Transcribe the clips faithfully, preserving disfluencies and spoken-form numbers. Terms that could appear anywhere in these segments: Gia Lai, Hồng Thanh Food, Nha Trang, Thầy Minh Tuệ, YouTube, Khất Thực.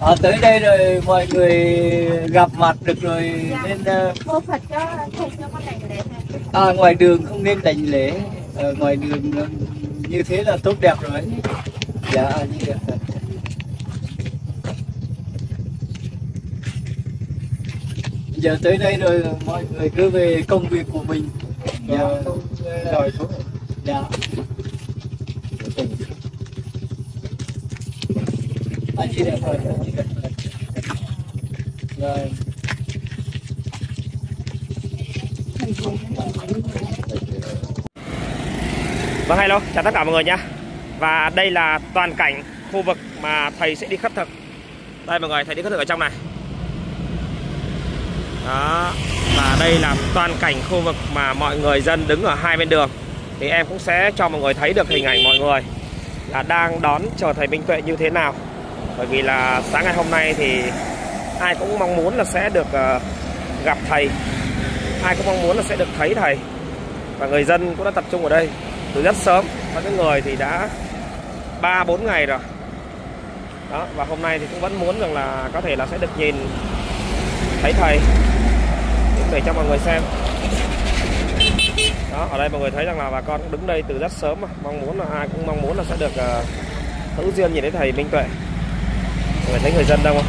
À, tới đây rồi mọi người gặp mặt được rồi nên cô Phật có không có đảnh lễ. À, ngoài đường không nên đảnh lễ, à, ngoài đường như thế là tốt đẹp rồi. Dạ như vậy. Giờ tới đây rồi mọi người cứ về công việc của mình. Dạ. Rồi xuống. Dạ. Anh chị đẹp rồi. Rồi. Vâng, hello, chào tất cả mọi người nha. Và đây là toàn cảnh khu vực mà thầy sẽ đi khất thực. Đây mọi người, thầy đi khất thực ở trong này. Đó. Và đây là toàn cảnh khu vực mà mọi người dân đứng ở hai bên đường. Thì em cũng sẽ cho mọi người thấy được hình ảnh mọi người là đang đón chờ thầy Minh Tuệ như thế nào. Bởi vì là sáng ngày hôm nay thì ai cũng mong muốn là sẽ được gặp thầy, ai cũng mong muốn là sẽ được thấy thầy. Và người dân cũng đã tập trung ở đây từ rất sớm, có những người thì đã ba bốn ngày rồi. Đó, và hôm nay thì cũng vẫn muốn rằng là có thể là sẽ được nhìn thấy thầy để cho mọi người xem. Đó, ở đây mọi người thấy rằng là bà con cũng đứng đây từ rất sớm mà mong muốn là ai cũng mong muốn là sẽ được uh, hữu duyên nhìn thấy thầy Minh Tuệ. Mọi người thấy người dân đâu không?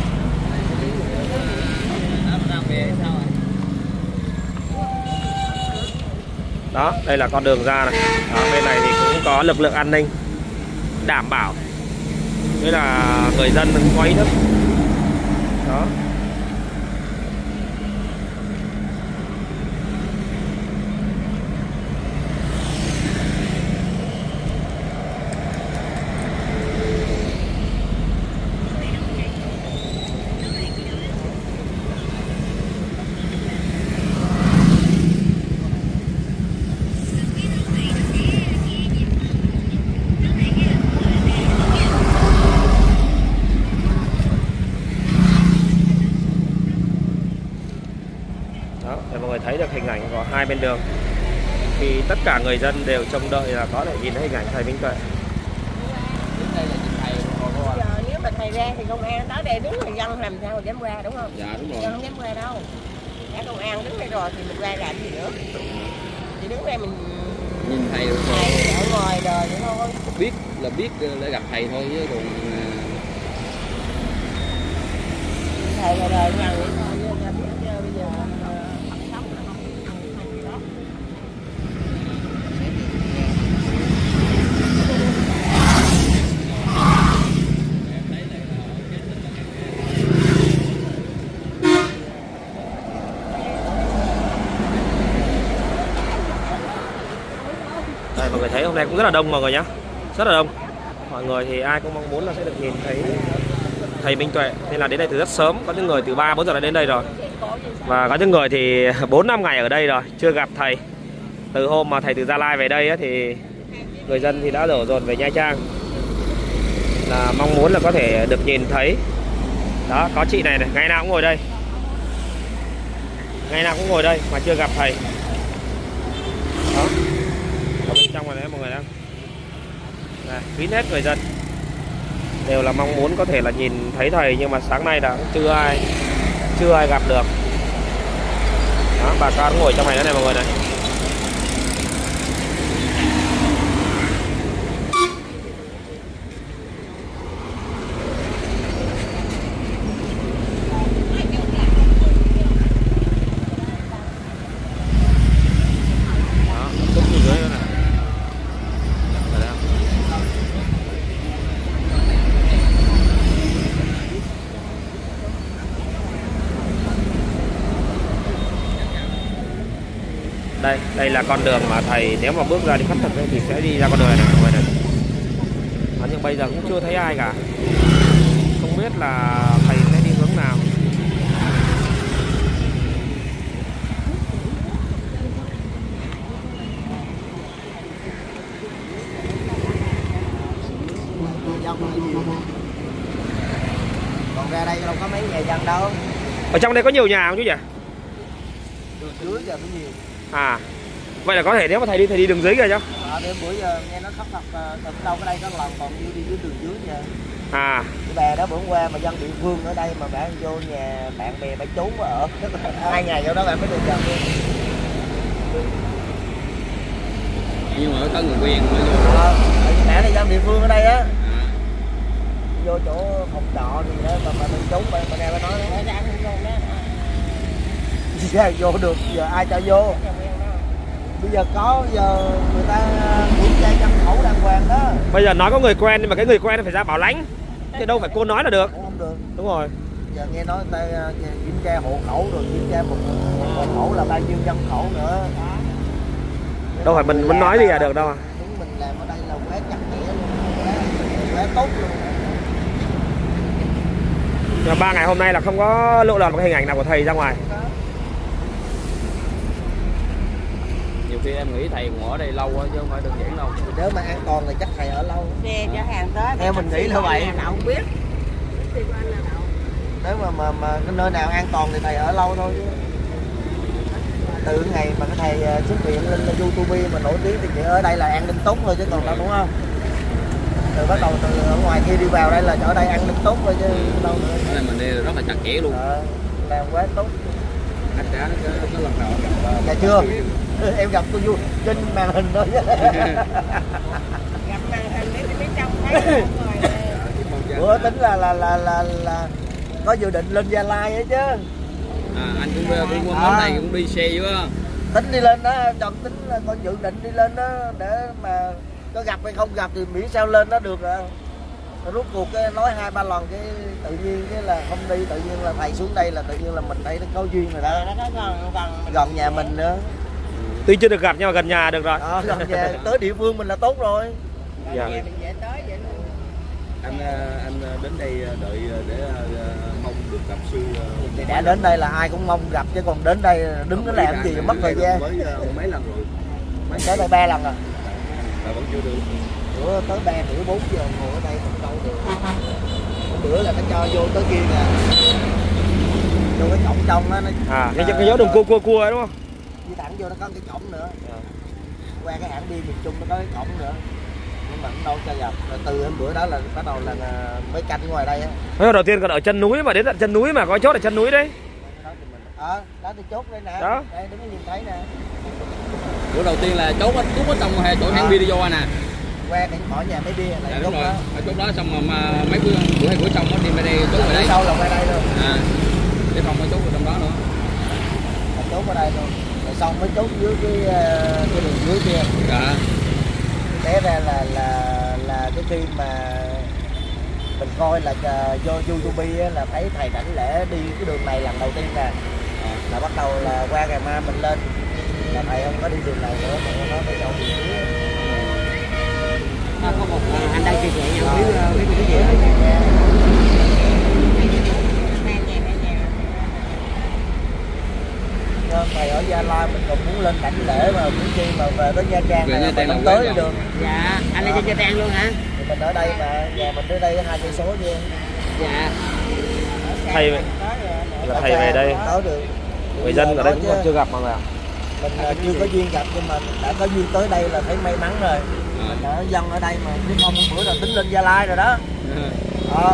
Đó, đây là con đường ra này. Đó, bên này thì cũng có lực lượng an ninh đảm bảo, thế là người dân vẫn có ý thức. Đó. Thấy được hình ảnh của hai bên đường thì tất cả người dân đều trông đợi là có thể nhìn thấy hình ảnh thầy Minh Tuệ. Giờ nếu mà thầy ra thì công an tới đây đứng, người dân làm sao mà dám qua, đúng không? Dạ đúng rồi. Dân không dám qua đâu. Đã công an đứng đây rồi thì mình ra làm gì nữa? Chỉ đứng đây mình nhìn thầy được rồi. Thầy ở ngoài đời vậy thôi. Biết là biết để gặp thầy thôi chứ còn thầy ngoài đời ngoài vậy thôi. Mọi người thấy hôm nay cũng rất là đông mọi người nhá, rất là đông. Mọi người thì ai cũng mong muốn là sẽ được nhìn thấy thầy Minh Tuệ nên là đến đây từ rất sớm, có những người từ ba bốn giờ đã đến đây rồi và có những người thì bốn năm ngày ở đây rồi chưa gặp thầy. Từ hôm mà thầy từ Gia Lai về đây ấy, thì người dân thì đã đổ dồn về Nha Trang là mong muốn là có thể được nhìn thấy. Đó, có chị này này, ngày nào cũng ngồi đây, ngày nào cũng ngồi đây mà chưa gặp thầy. Đó. Ở bên trong này đấy mọi người đang kín hết, người dân đều là mong muốn có thể là nhìn thấy thầy nhưng mà sáng nay đã chưa ai chưa ai gặp được. Đó, bà con ngồi trong này nữa này mọi người này. Đây, đây là con đường mà thầy nếu mà bước ra đi khất thực thì sẽ đi ra con đường này mọi người này. Đó, nhưng bây giờ cũng chưa thấy ai cả, không biết là thầy sẽ đi hướng nào. Còn ra đây đâu có mấy nhà dân đâu. Ở trong đây có nhiều nhà không chú nhỉ? Đường dưới giờ cũng nhiều. À, vậy là có thể nếu mà thầy đi thầy đi đường dưới kìa chứ? Ờ, à, đêm bữa giờ nghe nó khắp mặt, đâu có đây có lòng còn đi, đi dưới đường dưới kìa. à. Bè đó bữa qua mà dân địa phương ở đây mà bạn vô nhà bạn bè bạn trốn ở hai ngày vô đó bạn mới được gặp. Nhưng mà có người quen mới vô. Ờ, bạn này dân địa phương ở đây á. Vô chỗ phòng trọ gì đó mà bạn trốn bạn bè bạn nói nó ăn vô đó. Sao vô được, giờ ai cho vô? Bây giờ có, bây giờ người ta kiểm tra nhân khẩu đàng hoàng đó. Bây giờ nói có người quen nhưng mà cái người quen nó phải ra bảo lãnh. Chứ đâu phải cô nói là được. Không được. Đúng rồi. Giờ nghe nói người ta kiểm tra hộ khẩu rồi kiểm tra một hộ khẩu là bao nhiêu nhân khẩu nữa. Đó. Đâu phải mình muốn nói gì là được đâu à. Đúng mình làm ở đây là quá chặt chẽ luôn, quá, quá tốt luôn. Mà ba ngày hôm nay là không có lộ lọt một hình ảnh nào của thầy ra ngoài. Thì em nghĩ thầy cũng ở đây lâu á chứ không phải đơn giản đâu. Nếu mà an toàn thì chắc thầy ở lâu. Xe chở hàng tới. Theo mình nghĩ là vậy. Nào không biết. Nếu mà mà mà cái nơi nào an toàn thì thầy ở lâu thôi. Từ ngày mà cái thầy xuất hiện lên YouTube mà nổi tiếng thì chỉ ở đây là an ninh tốt thôi chứ còn đâu, đúng không? Từ bắt đầu từ ở ngoài kia đi vào đây là ở đây an ninh tốt thôi chứ đâu nữa. Nên mình đi rất là chặt chẽ luôn. Ờ, làm quá tốt. Anh cá nó nó lần đầu gặp. Dạ chưa? Em gặp cô vui trên màn hình thôi. Gặp màn hình để biết trong thấy. Bữa tính là là là là là có dự định lên Gia Lai ấy chứ. À, anh cũng cũng hôm nay cũng đi xe chứ. Tính đi lên đó, chọn tính là con dự định đi lên đó để mà có gặp hay không gặp thì miễn sao lên nó được rồi. Rút cuộc cái nói hai ba lần cái tự nhiên cái là không đi, tự nhiên là thầy xuống đây là tự nhiên là mình thấy nó có duyên rồi đó. Gần nhà mình nữa. Tuy chưa được gặp nhưng mà gần nhà được rồi. Ờ, gần nhà tới địa phương mình là tốt rồi. Dạ. Mình dễ tới vậy luôn. Anh anh đến đây đợi để mong được gặp sư. Thì đã đến đây là ai cũng mong gặp chứ còn đến đây đứng nó làm gì mất thời gian. Mới mấy lần rồi. Mấy tới đây ba lần rồi. Mà vẫn chưa được. Bữa tới ba rưỡi bốn giờ ngồi ở đây không đâu được. Bữa là nó cho vô tới kia nè. Vô cái cổng trong á nó. À, cái dấu đường cua cua cua đúng không? Đi thẳng vô nó có cái cổng nữa, qua cái hãng bia miền Trung nó có cái cổng nữa, nhưng mà đâu cho gặp. Rồi từ hôm bữa đó là bắt đầu là mới canh ngoài đây á. Đầu tiên còn ở chân núi mà đến tận chân núi mà có chốt ở chân núi đấy. Ờ, đó thì chốt đây nè. Đó. Đây đứng nhìn thấy nè. Bữa đầu tiên là chốt ở trong chỗ hãng bia đi vô nè. Qua cái khỏi nhà mấy bia là chốt đó. Chốt đó xong mà mấy bữa bữa hay bữa xong nó đi về đây chốt ở đây. Sau là qua đây luôn. À, cái phòng nó chốt ở trong đó nữa. Chốt ở đây luôn. Xong mới chốt dưới cái, cái đường dưới kia. Dạ. Thế ra là là là cái khi mà mình coi là vô YouTube là thấy thầy Đảnh Lễ đi cái đường này lần đầu tiên nè. À. Là bắt đầu là qua ngày mai mình lên là thầy không có đi đường này nữa mà nó phải chọn đường dưới. Có một anh đang chia sẻ với với cái gì đó. Thầy ở Gia Lai mình còn muốn lên Đảnh Lễ mà cũng khi mà về tới Nha Trang này mình không tới được. Dạ, anh lên Nha Trang luôn hả? Thì mình ở đây mà nhà mình tới đây hai cây số chứ. Dạ. Thầy là thầy về đây. Người dân ở đây cũng còn chưa gặp mọi người ạ. Mình chưa có duyên gặp nhưng mà đã có duyên tới đây là thấy may mắn rồi. Mình đã dân ở đây mà biết không bữa là tính lên Gia Lai rồi đó. Ờ.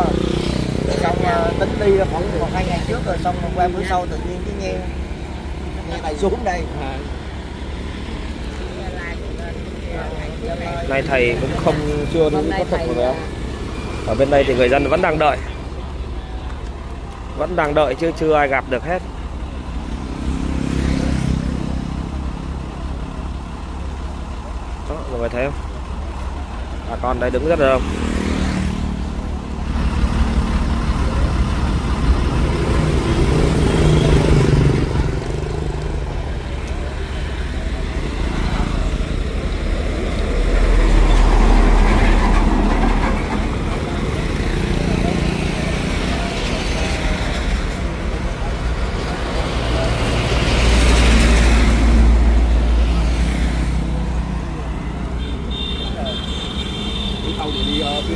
Xong tính đi khoảng một hai ngày trước rồi xong qua bữa sau tự nhiên cái nghe thầy xuống đây. Nay thầy cũng không chưa đến có thật rồi không? Ở bên đây thì người dân vẫn đang đợi, vẫn đang đợi chứ chưa ai gặp được hết. Đó, mọi người thấy không? Bà con đây đứng rất là đông. Đi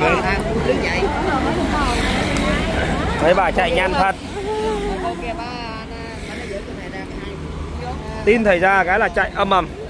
gần cái thấy bà chạy nhanh thật. Tin thầy ra cái là chạy âm ầm.